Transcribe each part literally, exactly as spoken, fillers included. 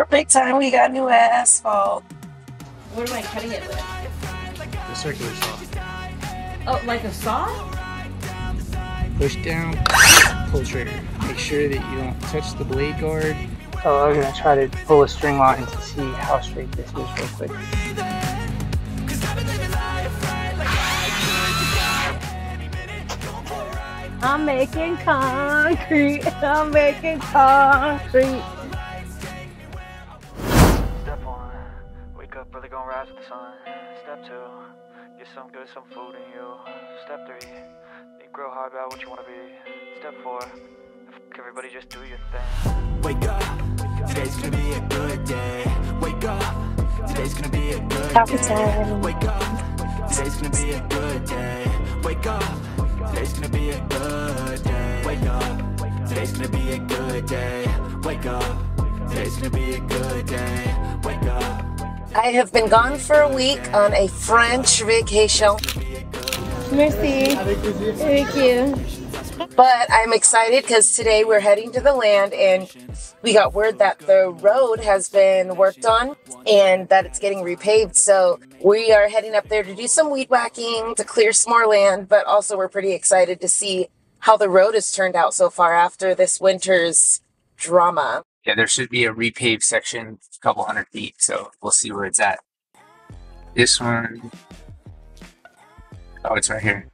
We're big time. We got new asphalt. What am I cutting it with? The circular saw. Oh, like a saw? Push down, pull trigger. Make sure that you don't touch the blade guard. So I'm gonna try to pull a string line to see how straight this is real quick. I'm making concrete. I'm making concrete. Step one, wake up early, gonna rise with the sun. Step two, get some good, some food in you. Step three, think real hard about what you wanna be. Step four, everybody just do your thing. Wake up, today's gonna be a good day. Wake up, today's gonna be a good day. Wake up, today's gonna be a good day. Wake up. Today's gonna be a good day. Wake up. Today's gonna be a good day. Wake up. Today's gonna be a good day. Wake up. I have been gone for a week on a French vacation. Merci. Thank you. But I'm excited because today we're heading to the land and we got word that the road has been worked on and that it's getting repaved. So we are heading up there to do some weed whacking, to clear some more land, but also we're pretty excited to see how the road has turned out so far after this winter's drama. Yeah, there should be a repaved section, a couple hundred feet, so we'll see where it's at. This one, oh, it's right here.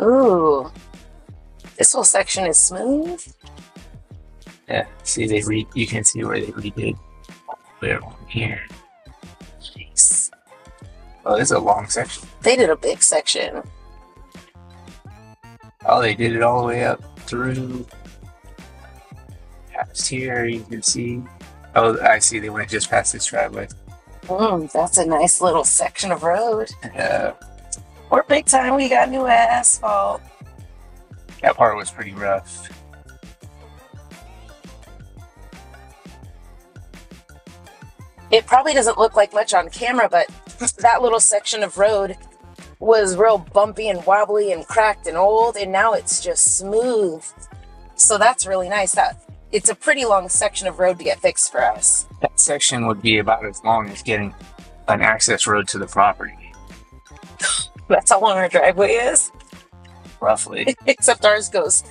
Ooh, this whole section is smooth. Yeah, see, they re you can see where they redid. Where on here? Jeez. Oh, this is a long section. They did a big section. Oh, they did it all the way up through. Past here, you can see. Oh, I see. They went just past this driveway. Mm, that's a nice little section of road. Yeah. We're big time. We got new asphalt. That part was pretty rough. It probably doesn't look like much on camera, but that little section of road was real bumpy and wobbly and cracked and old, and now it's just smooth. So that's really nice. That it's a pretty long section of road to get fixed for us. That section would be about as long as getting an access road to the property. That's how long our driveway is? Roughly. Except ours goes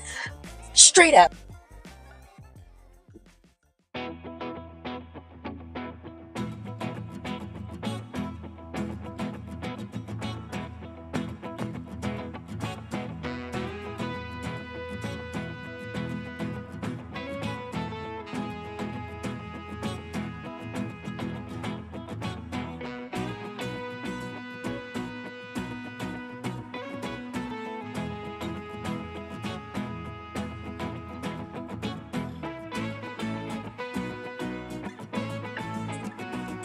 straight up.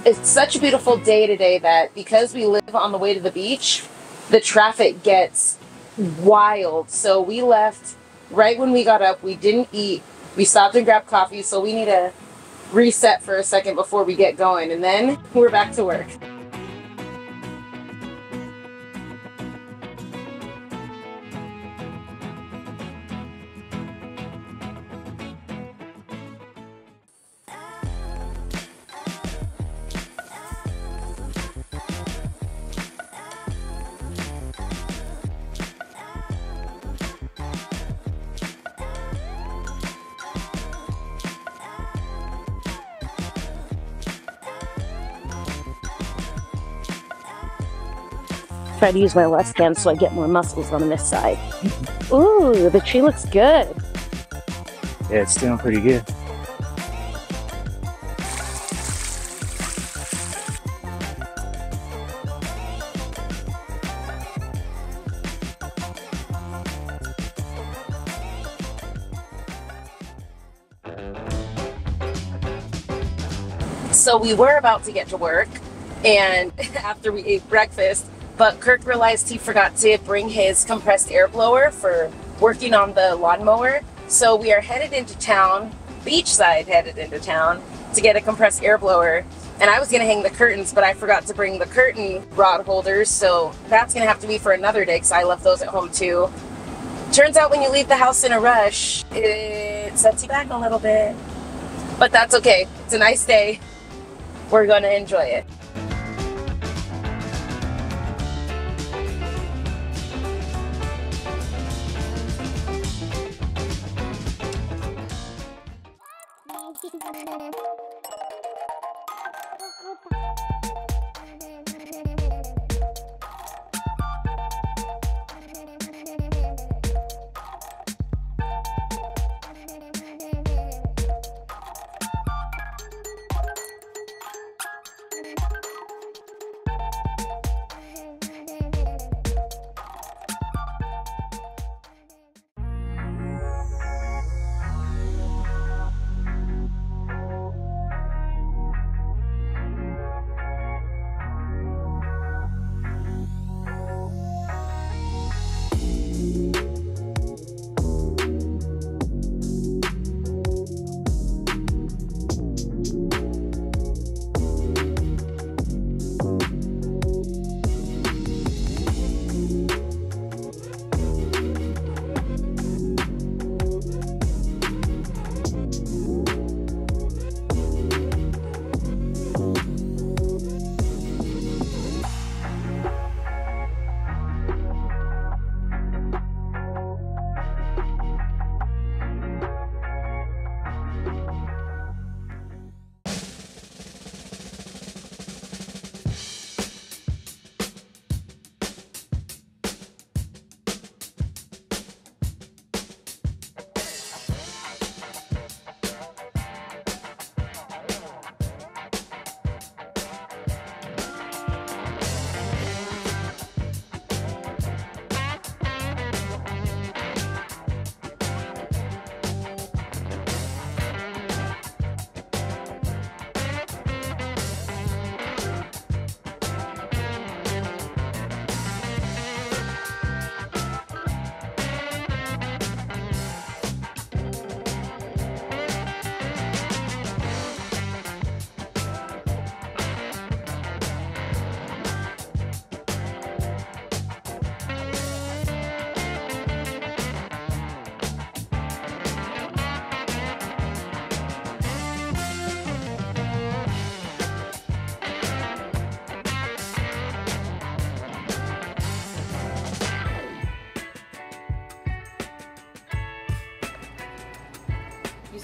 It's such a beautiful day today that because we live on the way to the beach, the traffic gets wild. So we left right when we got up. We didn't eat. We stopped and grabbed coffee. So we need to reset for a second before we get going. And then we're back to work. Try to use my left hand so I get more muscles on this side. Ooh, the tree looks good. Yeah, it's doing pretty good. So we were about to get to work, and after we ate breakfast, but Kirk realized he forgot to bring his compressed air blower for working on the lawnmower. So we are headed into town, beachside headed into town, to get a compressed air blower. And I was gonna hang the curtains, but I forgot to bring the curtain rod holders. So that's gonna have to be for another day because I left those at home too. Turns out when you leave the house in a rush, it sets you back a little bit. But that's okay. It's a nice day. We're gonna enjoy it.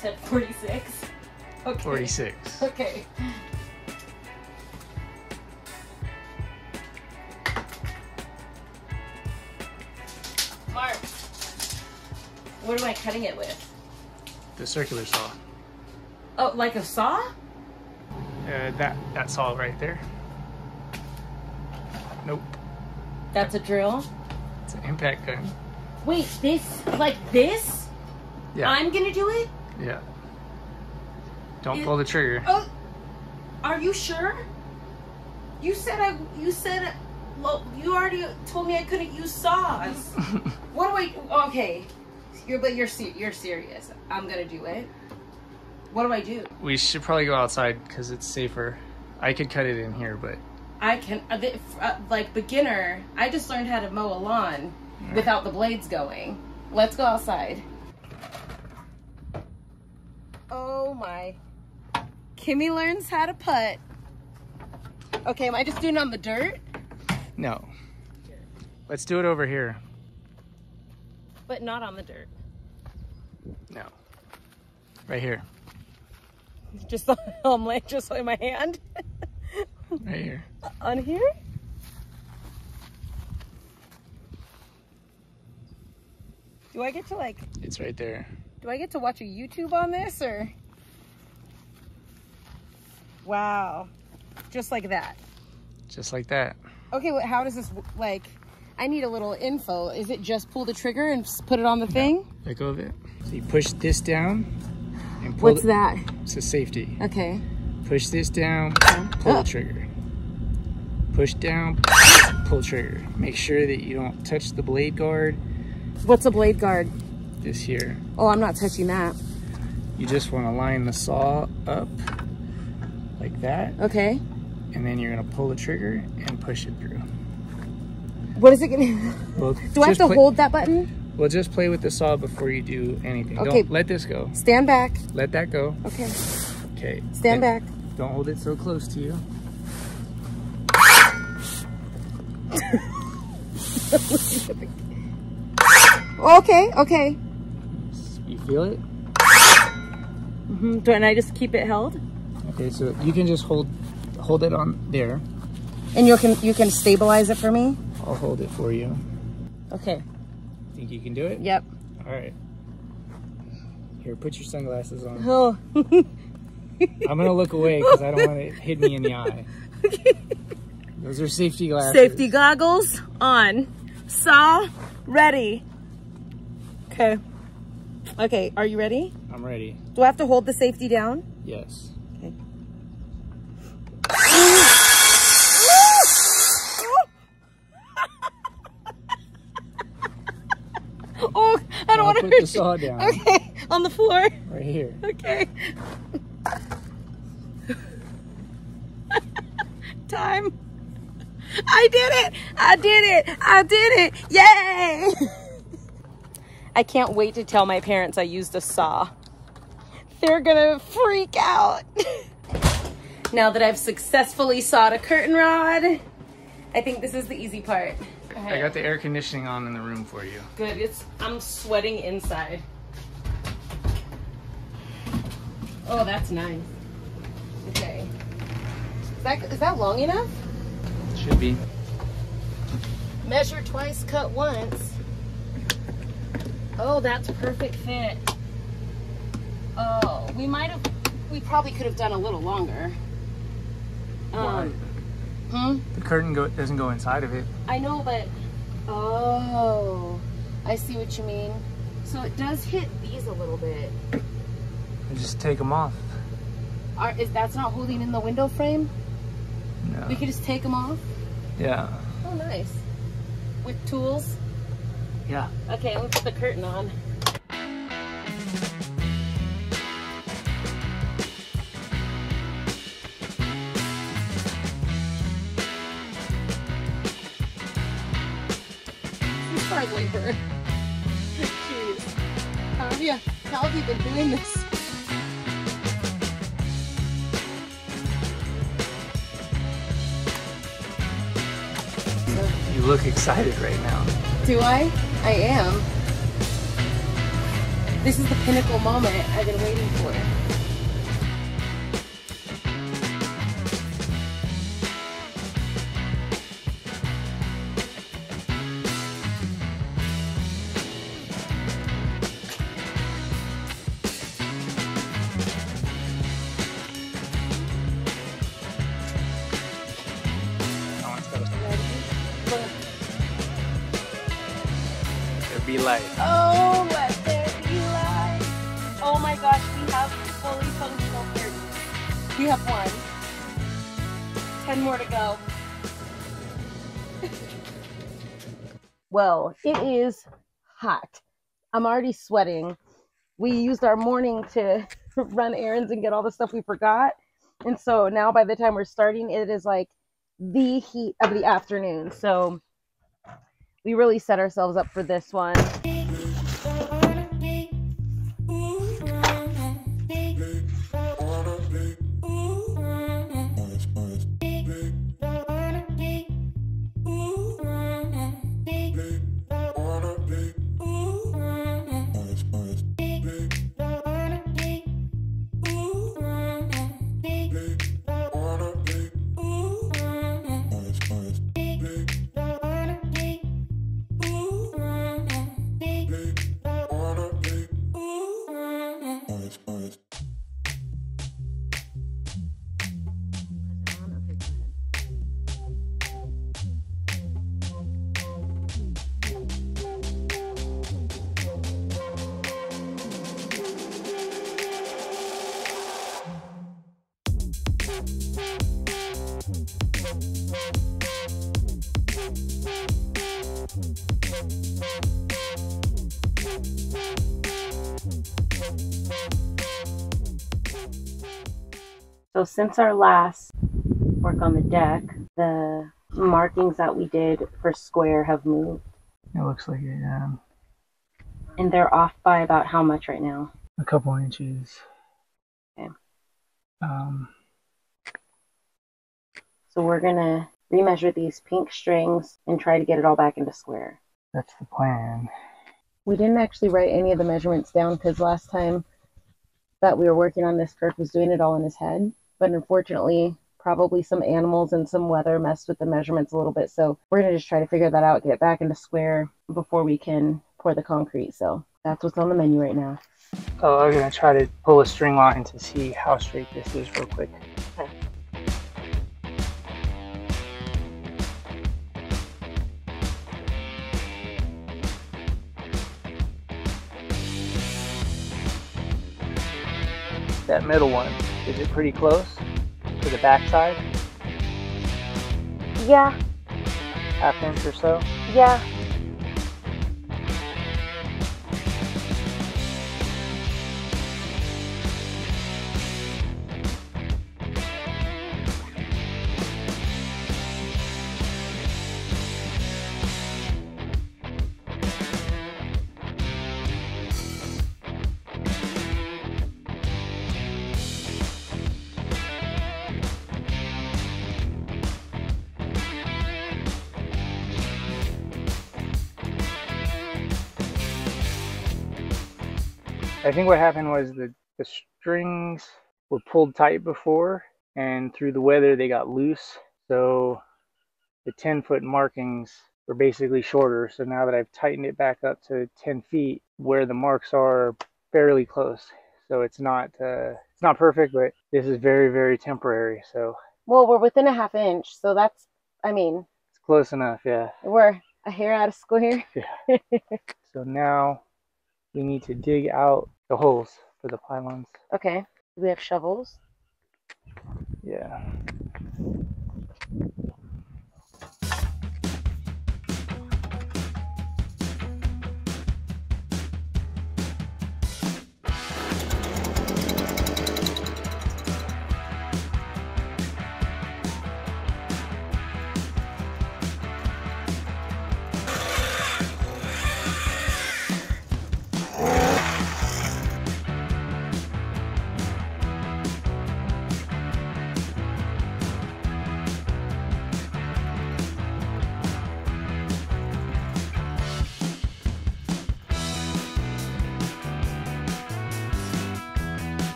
Said forty-six. Okay. forty-six. Okay. Mark, what am I cutting it with? The circular saw. Oh, like a saw? Uh, that that saw right there. Nope. That's a drill? It's an impact gun. Wait, this, like this? Yeah. I'm gonna do it? Yeah. Don't it, pull the trigger. Oh, are you sure? You said I. You said, well, you already told me I couldn't use saws. What do I? Okay, you're but you're you're serious. I'm gonna do it. What do I do? We should probably go outside because it's safer. I could cut it in here, but I can a bit uh, like beginner. I just learned how to mow a lawn right. Without the blades going. Let's go outside. Oh my. Kimmy learns how to putt. Okay, am I just doing it on the dirt? No. Let's do it over here. But not on the dirt. No. Right here. Just on like just like my hand. Right here. On here? Do I get to like It's right there. Do I get to watch a YouTube on this or? Wow. Just like that. Just like that. Okay, well, how does this, like, I need a little info. Is it just pull the trigger and put it on the no, thing? Let go of it. So you push this down and pull What's the, that? It's a safety. Okay. Push this down, pull oh. the trigger. Push down, pull trigger. Make sure that you don't touch the blade guard. What's a blade guard? This here. Oh, I'm not touching that. You just want to line the saw up like that. Okay. And then you're going to pull the trigger and push it through. What is it going to well, do? I have to play... hold that button? Well, just play with the saw before you do anything. Okay. Don't let this go. Stand back. Let that go. Okay. Okay. Stand back. Don't hold it so close to you. Okay, okay. You feel it? Mm-hmm. And I just keep it held? Okay, so you can just hold hold it on there. And you can you can stabilize it for me? I'll hold it for you. Okay. Think you can do it? Yep. All right. Here, put your sunglasses on. Oh. I'm going to look away because I don't want it hit me in the eye. Okay. Those are safety glasses. Safety goggles on. Saw ready. Okay. Okay, are you ready? I'm ready. Do I have to hold the safety down? Yes. Okay. Oh, I don't want to put the saw down. Okay, on the floor. Right here. Okay. Time. I did it! I did it! I did it! Yay! I can't wait to tell my parents I used a saw. They're gonna freak out. Now that I've successfully sawed a curtain rod, I think this is the easy part. Go ahead. I got the air conditioning on in the room for you. Good, it's, I'm sweating inside. Oh, that's nice. Okay. Is that, is that long enough? Should be. Measure twice, cut once. Oh, that's a perfect fit. Oh, we might have, we probably could have done a little longer. Um, Why? Hmm? The curtain go, doesn't go inside of it. I know, but, oh, I see what you mean. So it does hit these a little bit. You just take them off. Are, is that's not holding in the window frame? No. We could just take them off? Yeah. Oh, nice. With tools? Yeah. Okay, let me put the curtain on. This is hard labor. Jeez. How have you, how have you been doing this? You look excited right now. Do I? I am. This is the pinnacle moment I've been waiting for. Be light. Oh, let there be light. Oh my gosh, we have fully functional curtains. We have one. Ten more to go. Well, it is hot. I'm already sweating. We used our morning to run errands and get all the stuff we forgot. And so now by the time we're starting, it is like the heat of the afternoon. So we really set ourselves up for this one. So since our last work on the deck, the markings that we did for square have moved. It looks like it, um... And they're off by about how much right now? A couple inches. Okay. Um, so we're going to remeasure these pink strings and try to get it all back into square. That's the plan. We didn't actually write any of the measurements down because last time that we were working on this, Kirk was doing it all in his head. But unfortunately, probably some animals and some weather messed with the measurements a little bit. So we're going to just try to figure that out, get it back into square before we can pour the concrete. So that's what's on the menu right now. Oh, I'm going to try to pull a string line to see how straight this is real quick. Okay. That middle one, is it pretty close to the back side? Yeah. Half inch or so? Yeah. I think what happened was the, the strings were pulled tight before, and through the weather they got loose. So the ten foot markings were basically shorter. So now that I've tightened it back up to ten feet, where the marks are fairly close. So it's not uh, it's not perfect, but this is very, very temporary. So well, we're within a half inch, so that's, I mean, it's close enough, yeah. We're a hair out of square. Yeah. So now we need to dig out the holes for the pylons. Okay. Do we have shovels? Yeah.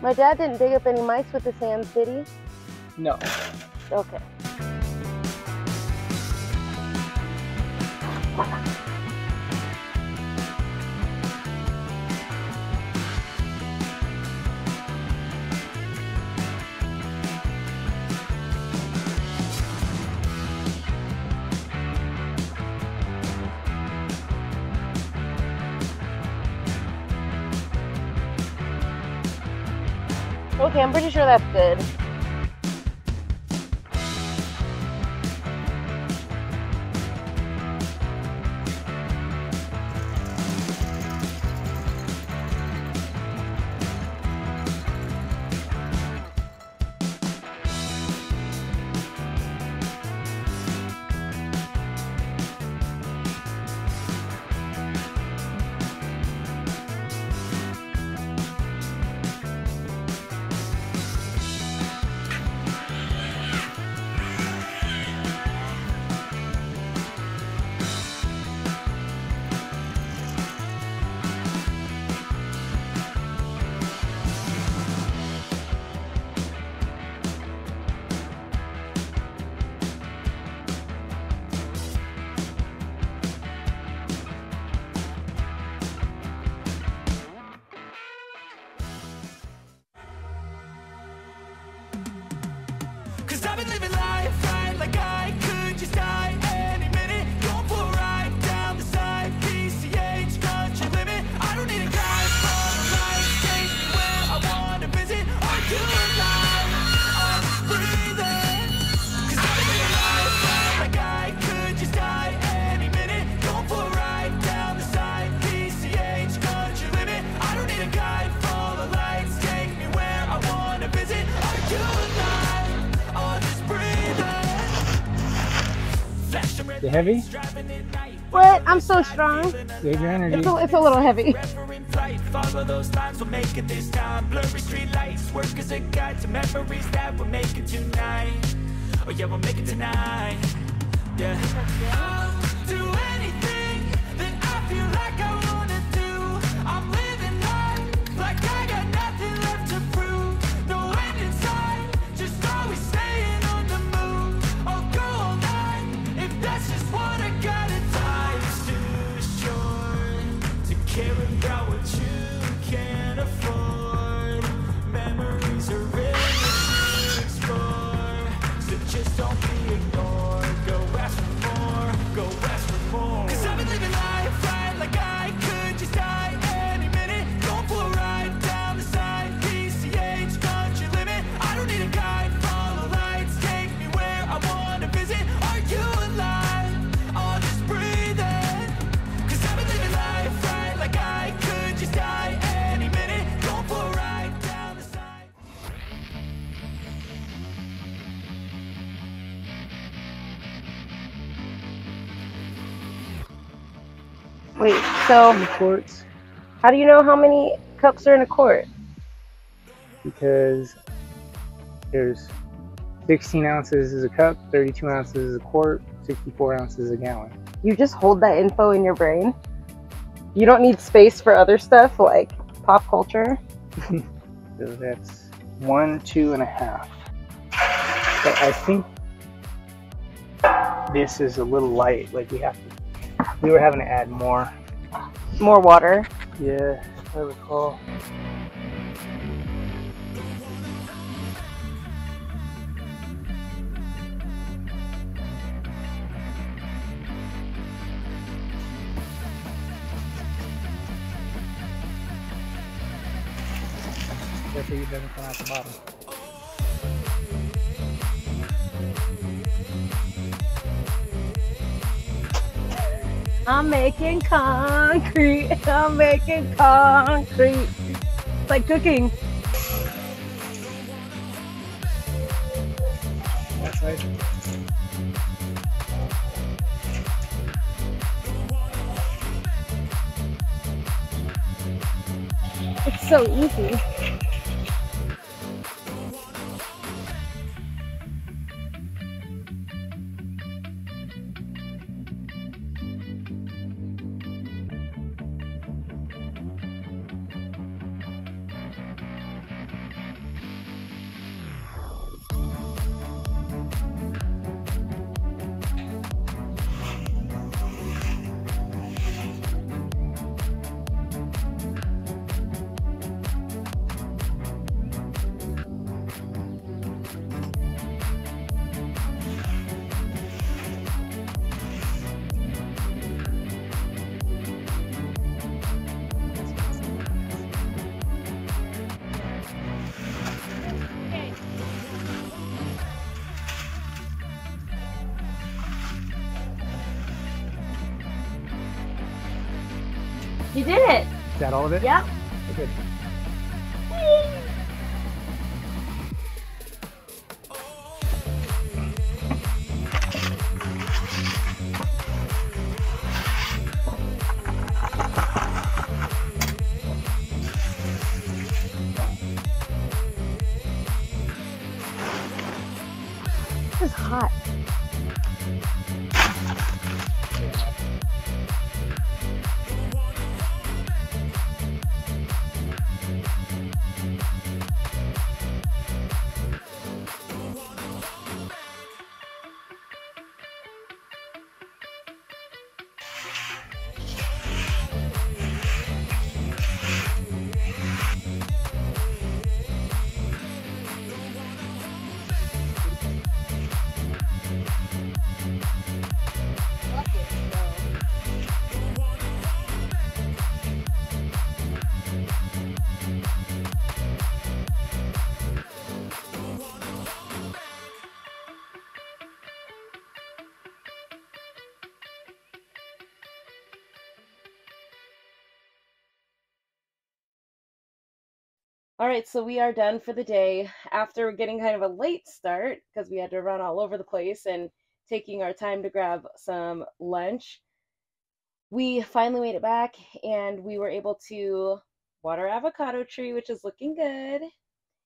My dad didn't dig up any mice with his hands, did he? No. Okay. Okay, I'm pretty sure that's good. You heavy? What? I'm so strong. Save your energy. It's a, it's a little heavy. life. Follow those lines, we'll make it this time. Blurry street lights, work as a guide to memories that we're making tonight. Oh yeah, we'll make it tonight. Yeah. I'll do anything that I feel like I wanna do. I'm living life like I got nothing left to prove. No end in sight, just always staying on the move. I'll go all night if that's just what I gotta do. Life's too short to care about what you can't afford. Memories are real to explore, so just don't be ignored. Go ask for more, go ask for more. 'Cause I've been living life right, like I could just die any minute. Going for a ride down the side, P C H, country limit. I don't need a guide, follow lights, take me where I wanna visit. Are you alive? I'll just breathe in. 'Cause I've been living life right, like I could just die any minute. Going for a ride down the side. Wait, so how do you know how many cups are in a quart? Because there's sixteen ounces is a cup, thirty-two ounces is a quart, sixty-four ounces is a gallon. You just hold that info in your brain? You don't need space for other stuff like pop culture? So that's one, two and a half. But I think this is a little light, like we have to We were having to add more. More water. Yeah, I recall. That's how you better come out the bottom. I'm making concrete, I'm making concrete. It's like cooking. That's right. It's so easy. You did it! Is that all of it? Yeah. Okay. This is hot. All right, so we are done for the day after getting kind of a late start because we had to run all over the place and taking our time to grab some lunch. We finally made it back and we were able to water avocado tree, which is looking good.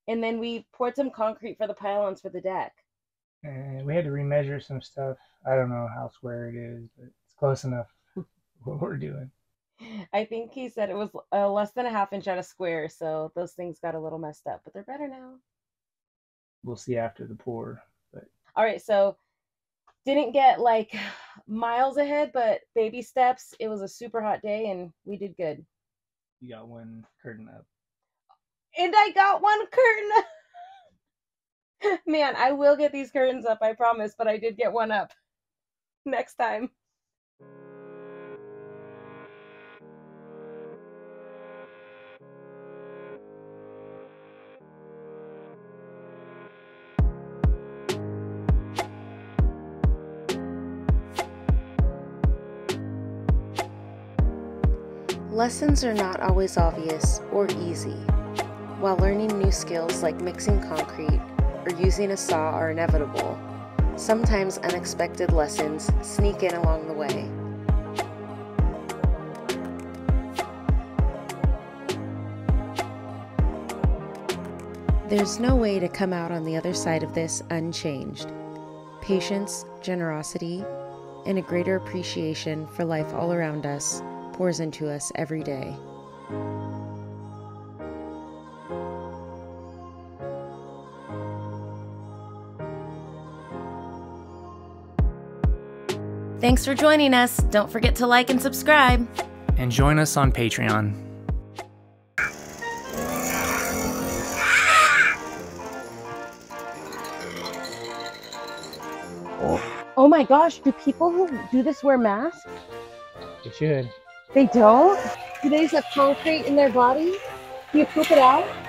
And then we poured some concrete for the pylons for the deck. And we had to remeasure some stuff. I don't know how square it is, but it's close enough what we're doing. I think he said it was uh, less than a half inch out of square, so those things got a little messed up, but they're better now. We'll see after the pour. But... All right, so didn't get like miles ahead, but baby steps. It was a super hot day, and we did good. You got one curtain up. And I got one curtain up. Man, I will get these curtains up, I promise, but I did get one up next time. Lessons are not always obvious or easy. While learning new skills like mixing concrete, or using a saw are inevitable, sometimes unexpected lessons sneak in along the way. There's no way to come out on the other side of this unchanged. Patience, generosity, and a greater appreciation for life all around us pours into us every day. Thanks for joining us. Don't forget to like and subscribe. And join us on Patreon. Oh my gosh, do people who do this wear masks? They should. They don't? Do they just have concrete in their body? Do you poop it out?